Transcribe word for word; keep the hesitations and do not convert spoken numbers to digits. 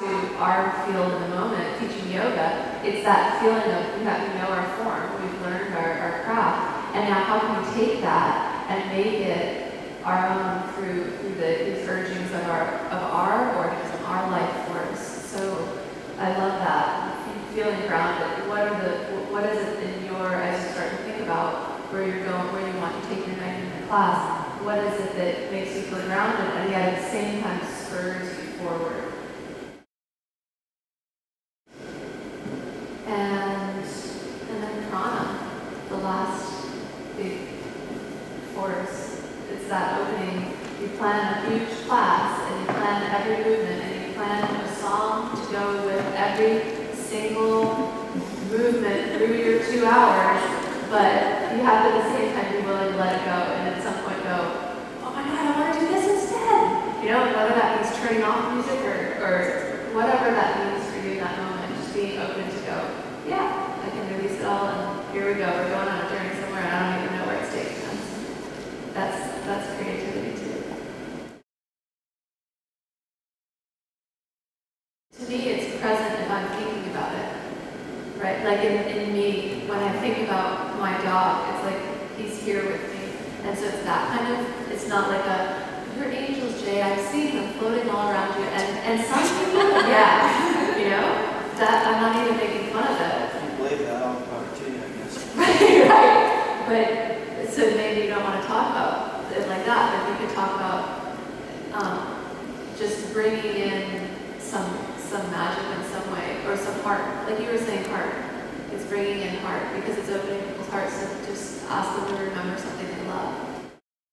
to our field in the moment, teaching yoga, it's that feeling of that we know our form, we've learned our, our craft, and now how can we take that and make it our own through through the these urgings of our of our organism, our life force. So I love that feeling grounded. What are the what is it in your as you start to think about where you're going, where you want to take your night in the class? What is it that makes you feel grounded and yet at the same time spurs you forward? And, and then prana, the last big force. It's that opening. You plan a huge class and you plan every movement and you plan a song to go with every single movement through your two hours, but you have to at the same time be willing to let it go and at some point go, oh my God, I want to do this instead. You know, whether that means turning off music or, or whatever that means for you in that moment, just being open to go, yeah, I can release it all and here we go, we're going on a journey somewhere and I don't even know where it's taking us. That's, that's creativity too. To me, it's present if I'm thinking about it. Right? Like in, in me, when I think about my dog, it's like he's here with me. And so it's that kind of, it's not like a, you're angels, Jay, I've seen them floating all around you. And, and some people, yeah, you know, that I'm not even making fun of it. You believe that on opportunity, I guess. Right, right. But so maybe you don't want to talk about it like that, but you could talk about um, just bringing in some, some magic in some way, or some heart. Like you were saying, heart. It's bringing in heart because it's opening people's hearts to just ask them to remember something they love.